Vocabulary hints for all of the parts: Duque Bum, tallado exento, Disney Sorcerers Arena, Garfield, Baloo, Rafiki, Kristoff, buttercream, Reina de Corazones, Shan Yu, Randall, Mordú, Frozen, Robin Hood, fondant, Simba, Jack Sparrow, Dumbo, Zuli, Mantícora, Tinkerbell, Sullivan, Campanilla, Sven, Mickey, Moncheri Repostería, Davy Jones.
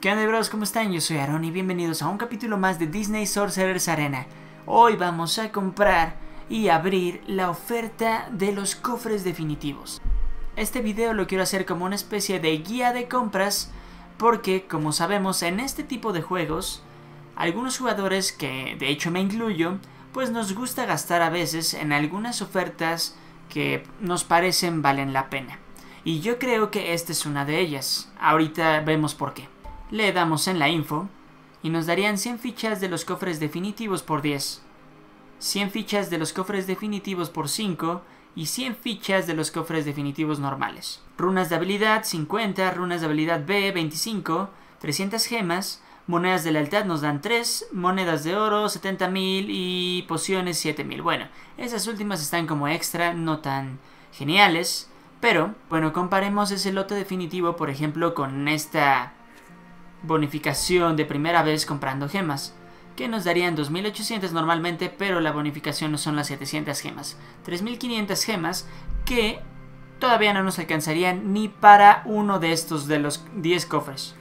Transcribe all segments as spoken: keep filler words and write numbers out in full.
¿Qué onda, bros? ¿Cómo están? Yo soy Aaron y bienvenidos a un capítulo más de Disney Sorcerers Arena. Hoy vamos a comprar y abrir la oferta de los cofres definitivos. Este video lo quiero hacer como una especie de guía de compras porque, como sabemos, en este tipo de juegos, algunos jugadores, que de hecho me incluyo, pues nos gusta gastar a veces en algunas ofertas que nos parecen valen la pena. Y yo creo que esta es una de ellas. Ahorita vemos por qué. Le damos en la info y nos darían cien fichas de los cofres definitivos por diez, cien fichas de los cofres definitivos por cinco y cien fichas de los cofres definitivos normales. Runas de habilidad cincuenta, runas de habilidad B veinticinco, trescientas gemas, monedas de lealtad nos dan tres, monedas de oro setenta mil y pociones siete mil. Bueno, esas últimas están como extra, no tan geniales. Pero, bueno, comparemos ese lote definitivo, por ejemplo, con esta bonificación de primera vez comprando gemas, que nos darían dos mil ochocientas normalmente, pero la bonificación no son las setecientas gemas. tres mil quinientas gemas que todavía no nos alcanzarían ni para uno de estos de los diez cofres.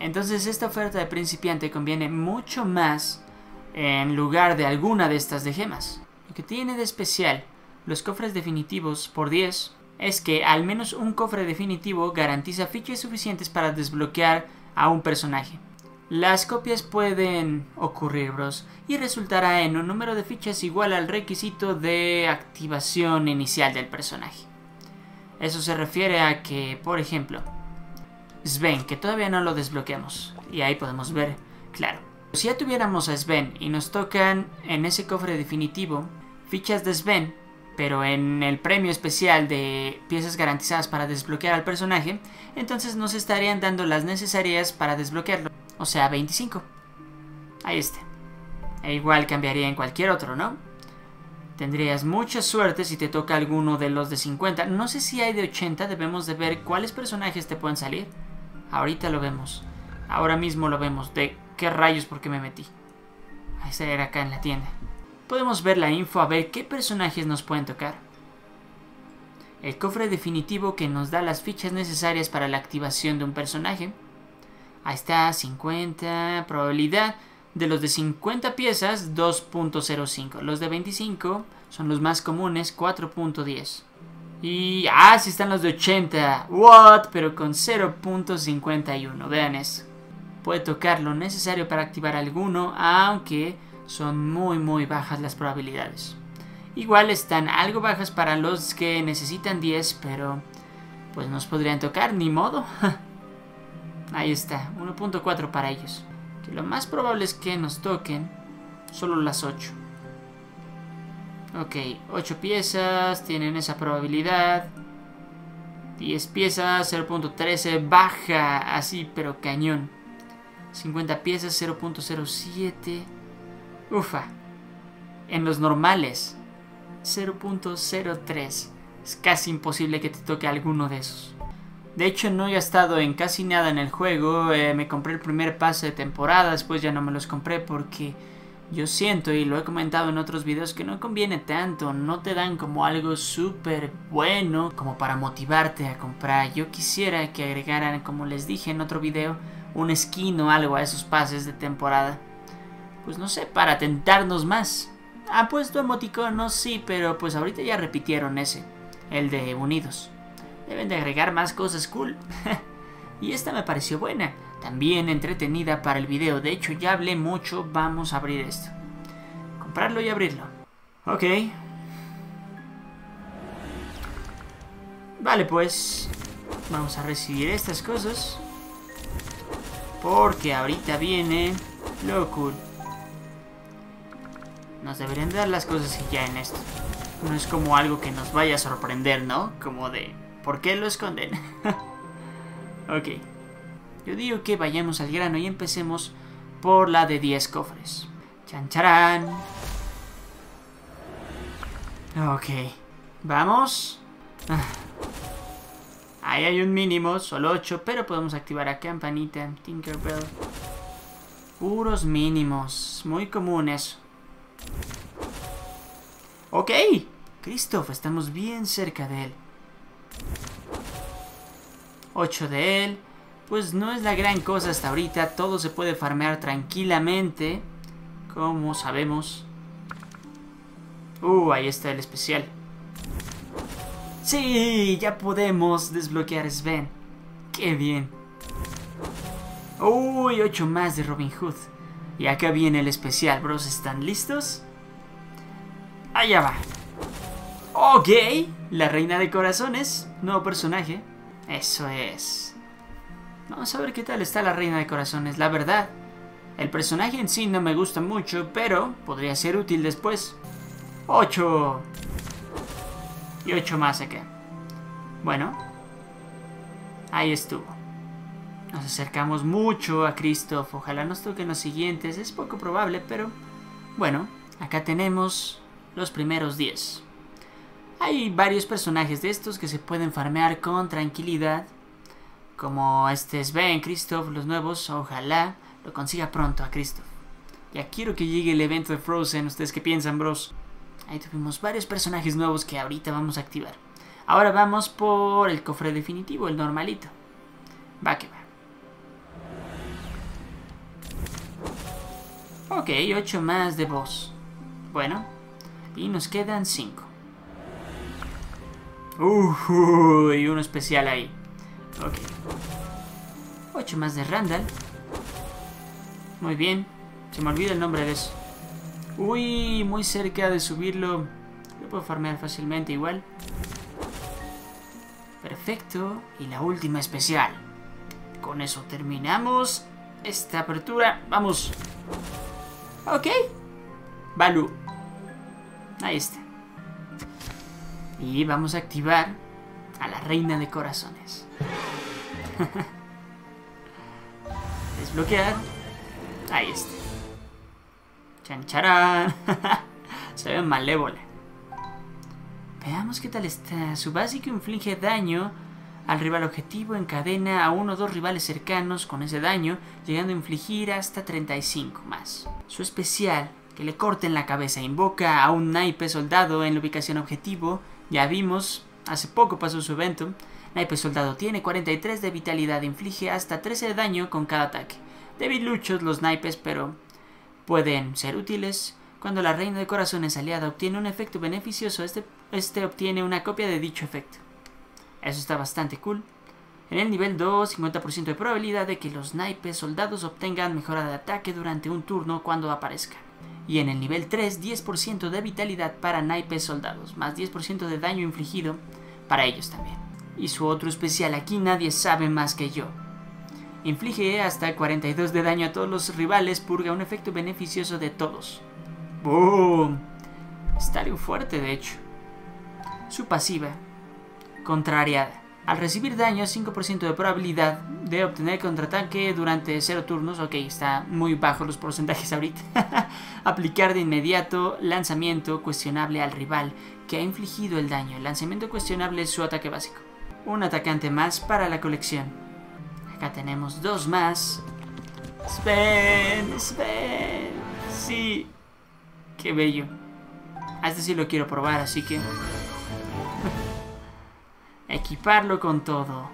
Entonces esta oferta de principiante conviene mucho más en lugar de alguna de estas de gemas. Lo que tiene de especial los cofres definitivos por diez... es que al menos un cofre definitivo garantiza fichas suficientes para desbloquear a un personaje. Las copias pueden ocurrir, bros, y resultará en un número de fichas igual al requisito de activación inicial del personaje. Eso se refiere a que, por ejemplo, Sven, que todavía no lo desbloqueamos, y ahí podemos ver, claro. Si ya tuviéramos a Sven y nos tocan en ese cofre definitivo fichas de Sven, pero en el premio especial de piezas garantizadas para desbloquear al personaje, entonces nos estarían dando las necesarias para desbloquearlo. O sea, veinticinco. Ahí está. E igual cambiaría en cualquier otro, ¿no? Tendrías mucha suerte si te toca alguno de los de cincuenta. No sé si hay de ochenta, debemos de ver cuáles personajes te pueden salir. Ahorita lo vemos. Ahora mismo lo vemos. ¿De qué rayos? ¿Por qué me metí? Ahí está, era acá en la tienda. Podemos ver la info a ver qué personajes nos pueden tocar. El cofre definitivo que nos da las fichas necesarias para la activación de un personaje. Ahí está, cincuenta, probabilidad de los de cincuenta piezas dos punto cero cinco. Los de veinticinco son los más comunes, cuatro punto diez. Y, ah, sí están los de ochenta, what, pero con cero punto cincuenta y uno, vean eso. Puede tocar lo necesario para activar alguno, aunque son muy muy bajas las probabilidades. Igual están algo bajas para los que necesitan diez, pero pues nos podrían tocar, ni modo. Ahí está, uno punto cuatro para ellos. Que lo más probable es que nos toquen solo las ocho. Ok, ocho piezas, tienen esa probabilidad. diez piezas, cero punto trece, baja, así pero cañón. cincuenta piezas, cero punto cero siete... Ufa, en los normales, cero punto cero tres. Es casi imposible que te toque alguno de esos. De hecho, no he gastado en casi nada en el juego. Eh, me compré el primer pase de temporada, después ya no me los compré porque yo siento, y lo he comentado en otros videos, que no conviene tanto. No te dan como algo súper bueno como para motivarte a comprar. Yo quisiera que agregaran, como les dije en otro video, un skin o algo a esos pases de temporada. Pues no sé, para tentarnos más. Han puesto emoticonos, sí, pero pues ahorita ya repitieron ese, el de unidos. Deben de agregar más cosas cool. Y esta me pareció buena, también entretenida para el video. De hecho, ya hablé mucho, vamos a abrir esto. Comprarlo y abrirlo. Ok. Vale, pues vamos a recibir estas cosas, porque ahorita viene lo cool. Nos deberían dar las cosas y ya en esto. No es como algo que nos vaya a sorprender, ¿no? Como de, ¿por qué lo esconden? Ok. Yo digo que vayamos al grano y empecemos por la de diez cofres. Chancharán. Ok. Vamos. Ahí hay un mínimo, solo ocho, pero podemos activar a Campanilla, Tinkerbell. Puros mínimos. Muy común eso. Ok, Kristoff, estamos bien cerca de él. Ocho de él, pues no es la gran cosa hasta ahorita. Todo se puede farmear tranquilamente, como sabemos. Uh, ahí está el especial. Sí, ya podemos desbloquear a Sven. Qué bien. Uy, ocho más de Robin Hood. Y acá viene el especial, bros. ¿Están listos? Allá va. Ok, la Reina de Corazones, nuevo personaje. Eso es. Vamos a ver qué tal está la Reina de Corazones. La verdad, el personaje en sí no me gusta mucho, pero podría ser útil después. Ocho. Y ocho más acá. Bueno, ahí estuvo. Nos acercamos mucho a Kristoff. Ojalá nos toquen los siguientes. Es poco probable, pero bueno, acá tenemos los primeros diez. Hay varios personajes de estos que se pueden farmear con tranquilidad, como este Sven, Kristoff, los nuevos. Ojalá lo consiga pronto a Kristoff. Ya quiero que llegue el evento de Frozen. ¿Ustedes qué piensan, bros? Ahí tuvimos varios personajes nuevos que ahorita vamos a activar. Ahora vamos por el cofre definitivo, el normalito. Va que va. Ok, ocho más de boss. Bueno, y nos quedan cinco. Uh, y uno especial ahí. Ok. Ocho más de Randall. Muy bien. Se me olvida el nombre de eso. Uy, muy cerca de subirlo. Lo puedo farmear fácilmente igual. Perfecto. Y la última especial. Con eso terminamos esta apertura. Vamos. Ok. Baloo. Ahí está. Y vamos a activar a la Reina de Corazones. Desbloquear. Ahí está. Chancharán. Se ve malévola. Veamos qué tal está. Su básico inflige daño al rival objetivo. Encadena a uno o dos rivales cercanos con ese daño, llegando a infligir hasta treinta y cinco más. Su especial, que le corten la cabeza, invoca a un naipe soldado en la ubicación objetivo. Ya vimos, hace poco pasó su evento. Naipe soldado tiene cuarenta y tres de vitalidad, inflige hasta trece de daño con cada ataque. Debiluchos los naipes, pero pueden ser útiles. Cuando la Reina de Corazones aliada obtiene un efecto beneficioso, este, este obtiene una copia de dicho efecto. Eso está bastante cool. En el nivel dos, cincuenta por ciento de probabilidad de que los naipes soldados obtengan mejora de ataque durante un turno cuando aparezcan. Y en el nivel tres, diez por ciento de vitalidad para naipes soldados, más diez por ciento de daño infligido para ellos también. Y su otro especial, aquí nadie sabe más que yo. Inflige hasta cuarenta y dos de daño a todos los rivales, purga un efecto beneficioso de todos. ¡Boom! Está algo fuerte, de hecho. Su pasiva, contrariada. Al recibir daño, cinco por ciento de probabilidad de obtener contraataque durante cero turnos. Ok, está muy bajo los porcentajes ahorita. Aplicar de inmediato lanzamiento cuestionable al rival que ha infligido el daño. El lanzamiento cuestionable es su ataque básico. Un atacante más para la colección. Acá tenemos dos más. Sven, Sven. Sí. Qué bello. A este sí lo quiero probar, así que... equiparlo con todo.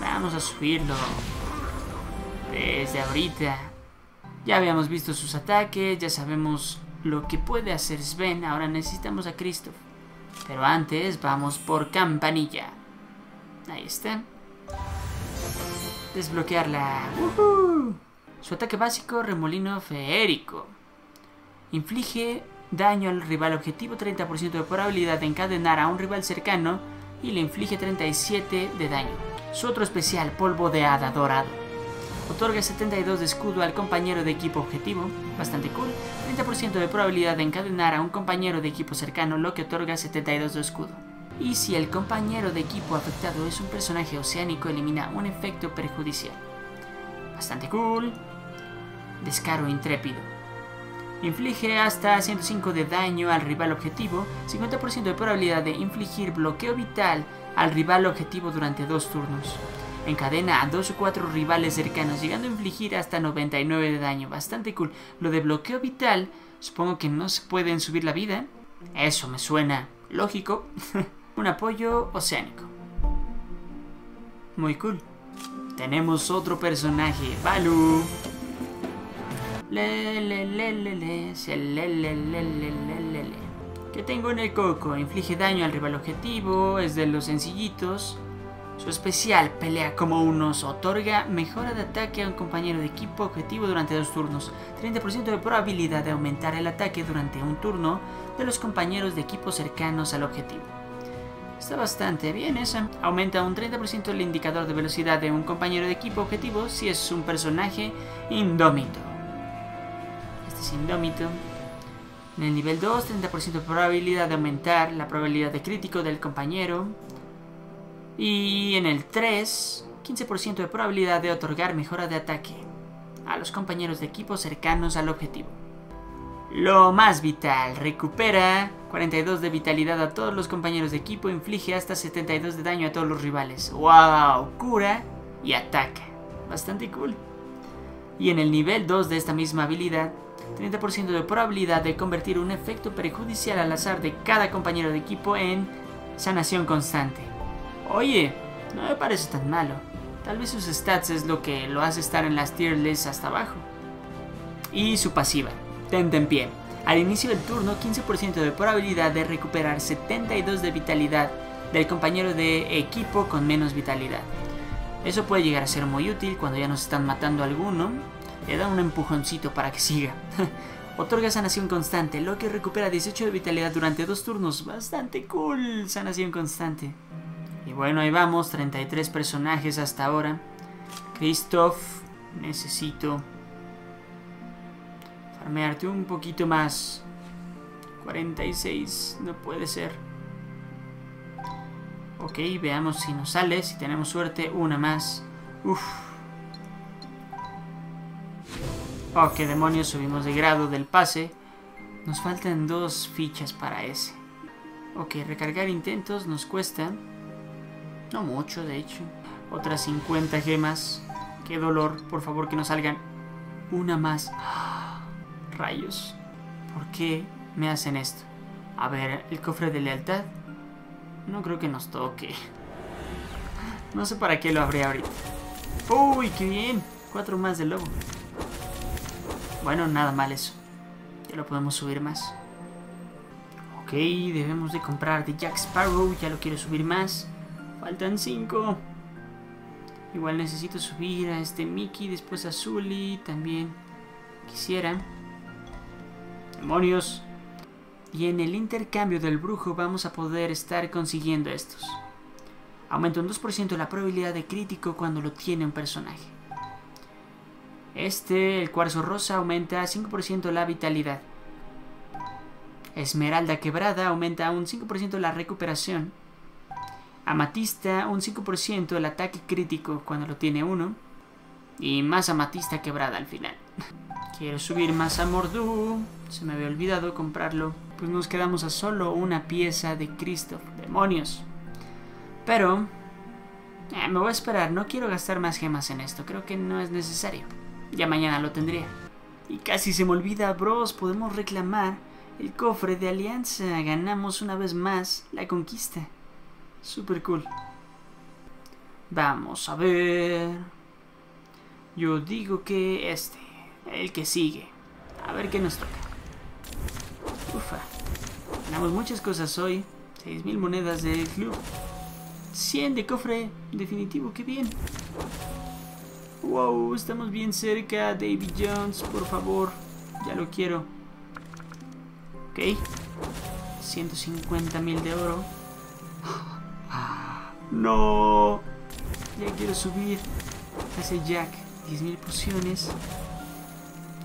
Vamos a subirlo desde ahorita. Ya habíamos visto sus ataques, ya sabemos lo que puede hacer Sven. Ahora necesitamos a Kristoff, pero antes vamos por Campanilla. Ahí está. Desbloquearla. ¡Woohoo! Su ataque básico, remolino feérico. Inflige daño al rival objetivo, treinta por ciento de probabilidad de encadenar a un rival cercano, y le inflige treinta y siete de daño. Su otro especial, polvo de hada dorado. Otorga setenta y dos de escudo al compañero de equipo objetivo. Bastante cool. treinta por ciento de probabilidad de encadenar a un compañero de equipo cercano, lo que otorga setenta y dos de escudo. Y si el compañero de equipo afectado es un personaje oceánico, elimina un efecto perjudicial. Bastante cool. Descaro intrépido. Inflige hasta ciento cinco de daño al rival objetivo, cincuenta por ciento de probabilidad de infligir bloqueo vital al rival objetivo durante dos turnos. Encadena a dos o cuatro rivales cercanos, llegando a infligir hasta noventa y nueve de daño. Bastante cool. Lo de bloqueo vital, supongo que no se pueden subir la vida. Eso me suena lógico. Un apoyo oceánico. Muy cool. Tenemos otro personaje, Baloo. Le, le, le, le, le, se le, le, le, le, le, le. ¿Qué tengo en el coco? Inflige daño al rival objetivo, es de los sencillitos. Su especial, pelea como un oso, otorga mejora de ataque a un compañero de equipo objetivo durante dos turnos, treinta por ciento de probabilidad de aumentar el ataque durante un turno de los compañeros de equipo cercanos al objetivo. Está bastante bien esa. Aumenta un treinta por ciento el indicador de velocidad de un compañero de equipo objetivo si es un personaje indómito. Este es indómito. En el nivel dos, treinta por ciento de probabilidad de aumentar la probabilidad de crítico del compañero. Y en el tres, quince por ciento de probabilidad de otorgar mejora de ataque a los compañeros de equipo cercanos al objetivo. Lo más vital, recupera cuarenta y dos de vitalidad a todos los compañeros de equipo, inflige hasta setenta y dos de daño a todos los rivales. ¡Wow! Cura y ataca. Bastante cool. Y en el nivel dos de esta misma habilidad, treinta por ciento de probabilidad de convertir un efecto perjudicial al azar de cada compañero de equipo en sanación constante. Oye, no me parece tan malo. Tal vez sus stats es lo que lo hace estar en las tier lists hasta abajo. Y su pasiva, Tente en pie. Al inicio del turno, quince por ciento de probabilidad de recuperar setenta y dos de vitalidad del compañero de equipo con menos vitalidad. Eso puede llegar a ser muy útil cuando ya nos están matando a alguno. Le da un empujoncito para que siga. Otorga sanación constante, lo que recupera dieciocho de vitalidad durante dos turnos. Bastante cool, sanación constante. Y bueno, ahí vamos, treinta y tres personajes hasta ahora. Kristoff, necesito farmearte un poquito más. cuarenta y seis, no puede ser. Ok, veamos si nos sale, si tenemos suerte, una más. Uff. Oh, qué demonios, subimos de grado del pase. Nos faltan dos fichas para ese. Ok, recargar intentos nos cuesta... no mucho, de hecho. Otras cincuenta gemas. Qué dolor. Por favor, que no salgan. Una más. ¡Ah! Rayos. ¿Por qué me hacen esto? A ver, el cofre de lealtad. No creo que nos toque. No sé para qué lo abrí ahorita. ¡Uy, qué bien! Cuatro más de lobo. Bueno, nada mal eso. Ya lo podemos subir más. Ok, debemos de comprar de Jack Sparrow. Ya lo quiero subir más. Faltan cinco. Igual necesito subir a este Mickey, después a Zuli también. Quisiera. Demonios. Y en el intercambio del brujo vamos a poder estar consiguiendo estos. Aumenta un dos por ciento la probabilidad de crítico cuando lo tiene un personaje. Este, el cuarzo rosa, aumenta cinco por ciento la vitalidad. Esmeralda quebrada aumenta un cinco por ciento la recuperación. Amatista, un cinco por ciento el ataque crítico cuando lo tiene uno. Y más amatista quebrada al final. Quiero subir más a Mordú. Se me había olvidado comprarlo. Pues nos quedamos a solo una pieza de Kristoff. ¡Demonios! Pero... Eh, me voy a esperar. No quiero gastar más gemas en esto. Creo que no es necesario. Ya mañana lo tendría. Y casi se me olvida, bros. Podemos reclamar el cofre de alianza. Ganamos una vez más la conquista. Super cool. Vamos a ver. Yo digo que este, el que sigue. A ver qué nos toca. Ufa. Ganamos muchas cosas hoy. seis mil monedas del club. cien de cofre definitivo, qué bien. Wow, estamos bien cerca. Davy Jones, por favor. Ya lo quiero. Ok. ciento cincuenta mil de oro. No, ya quiero subir hacia Jack. diez mil pociones.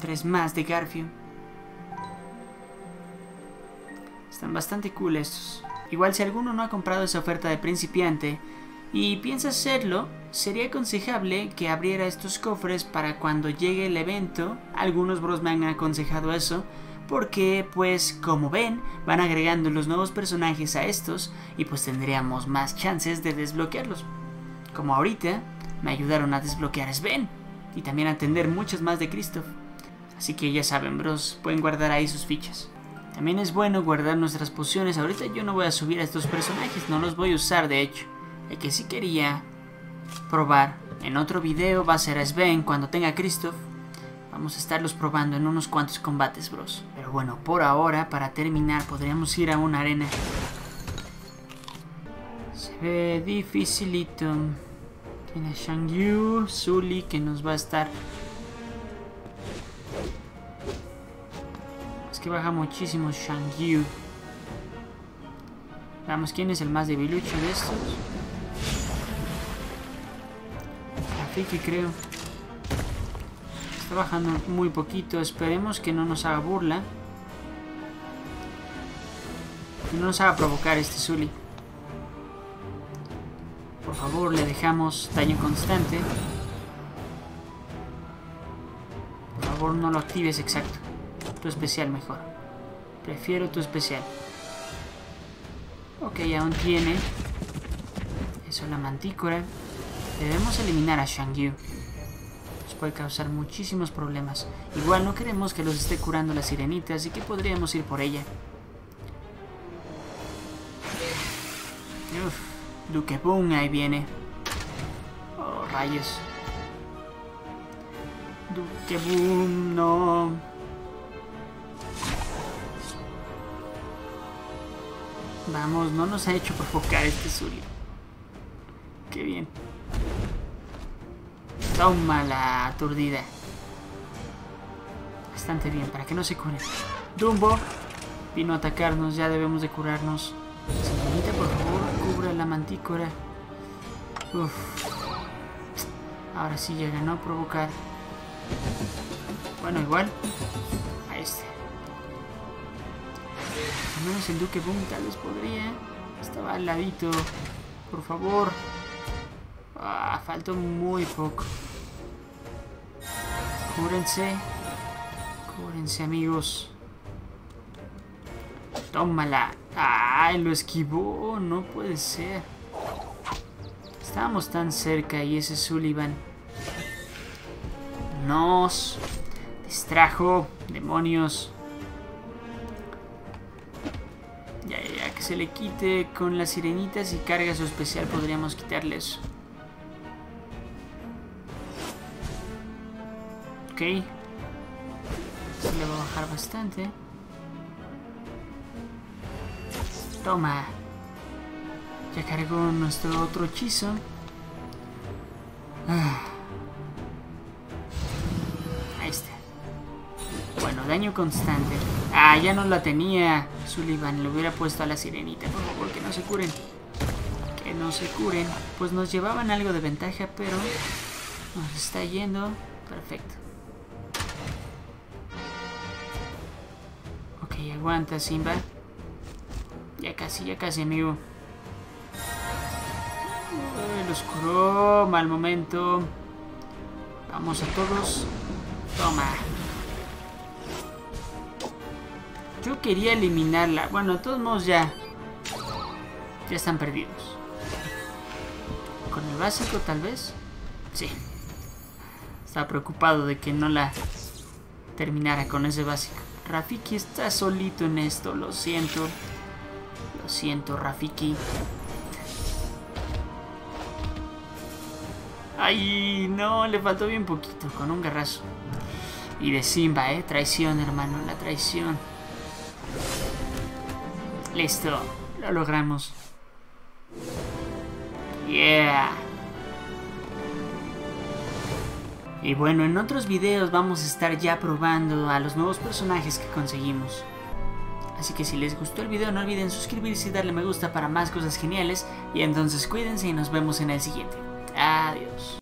Tres más de Garfield. Están bastante cool estos. Igual si alguno no ha comprado esa oferta de principiante y piensa hacerlo, sería aconsejable que abriera estos cofres para cuando llegue el evento. Algunos bros me han aconsejado eso. Porque, pues, como ven, van agregando los nuevos personajes a estos y pues tendríamos más chances de desbloquearlos. Como ahorita, me ayudaron a desbloquear a Sven y también a tener muchas más de Kristoff. Así que ya saben, bros, pueden guardar ahí sus fichas. También es bueno guardar nuestras pociones. Ahorita yo no voy a subir a estos personajes, no los voy a usar de hecho. El que sí quería probar En otro video va a ser Sven cuando tenga a Kristoff. Vamos a estarlos probando en unos cuantos combates, bros. Pero bueno, por ahora, para terminar, podríamos ir a una arena. Se ve dificilito. Tiene a Shan Yu, Zuli, que nos va a estar... Es que baja muchísimo Shan Yu. Veamos quién es el más debilucho de estos. Rafiki, creo. Está bajando muy poquito. Esperemos que no nos haga burla. Que no nos haga provocar este Zuli. Por favor, le dejamos daño constante. Por favor, no lo actives, exacto. Tu especial mejor. Prefiero tu especial. Ok, aún tiene. Eso, la mantícora. Debemos eliminar a Shan Yu. Nos puede causar muchísimos problemas. Igual no queremos que los esté curando la sirenita, así que podríamos ir por ella. Uff, Duque Bum, ahí viene. Oh, rayos. Duque Bum, no. Vamos, no nos ha hecho provocar este Zuli. Qué bien. Toma la aturdida. Bastante bien, para que no se cure. Dumbo vino a atacarnos, ya debemos de curarnos. Señorita, por favor, cubra la mantícora. Uf. Ahora sí ya ganó a provocar. Bueno, igual a este. Al menos el Duque Bum tal vez podría. Estaba al ladito. Por favor. Ah, faltó muy poco. Cúbrense. Cúbrense, amigos. Tómala. ¡Ay! Lo esquivó. No puede ser. Estábamos tan cerca y ese Sullivan nos distrajo. Demonios. Ya, ya, que se le quite con las sirenitas y carga su especial, podríamos quitarle eso. Ok. Se le va a bajar bastante. Toma. Ya cargó nuestro otro hechizo. Ah. Ahí está. Bueno, daño constante. Ah, ya no la tenía Sullivan, le hubiera puesto a la sirenita. Por favor, que no se curen. Que no se curen. Pues nos llevaban algo de ventaja, pero nos está yendo. Perfecto. Ok, aguanta Simba. Ya casi, ya casi, amigo. Uy, los curó, mal momento. Vamos a todos. Toma. Yo quería eliminarla. Bueno, de todos modos ya. Ya están perdidos. ¿Con el básico tal vez? Sí. Estaba preocupado de que no la terminara con ese básico. Rafiki está solito en esto. Lo siento. Lo siento, Rafiki. Ay, no. Le faltó bien poquito. Con un garrazo. Y de Simba, eh. Traición, hermano. La traición. Listo, lo logramos. Yeah. Y bueno, en otros videos vamos a estar ya probando a los nuevos personajes que conseguimos. Así que si les gustó el video, no olviden suscribirse y darle me gusta para más cosas geniales. Y entonces cuídense y nos vemos en el siguiente. Adiós.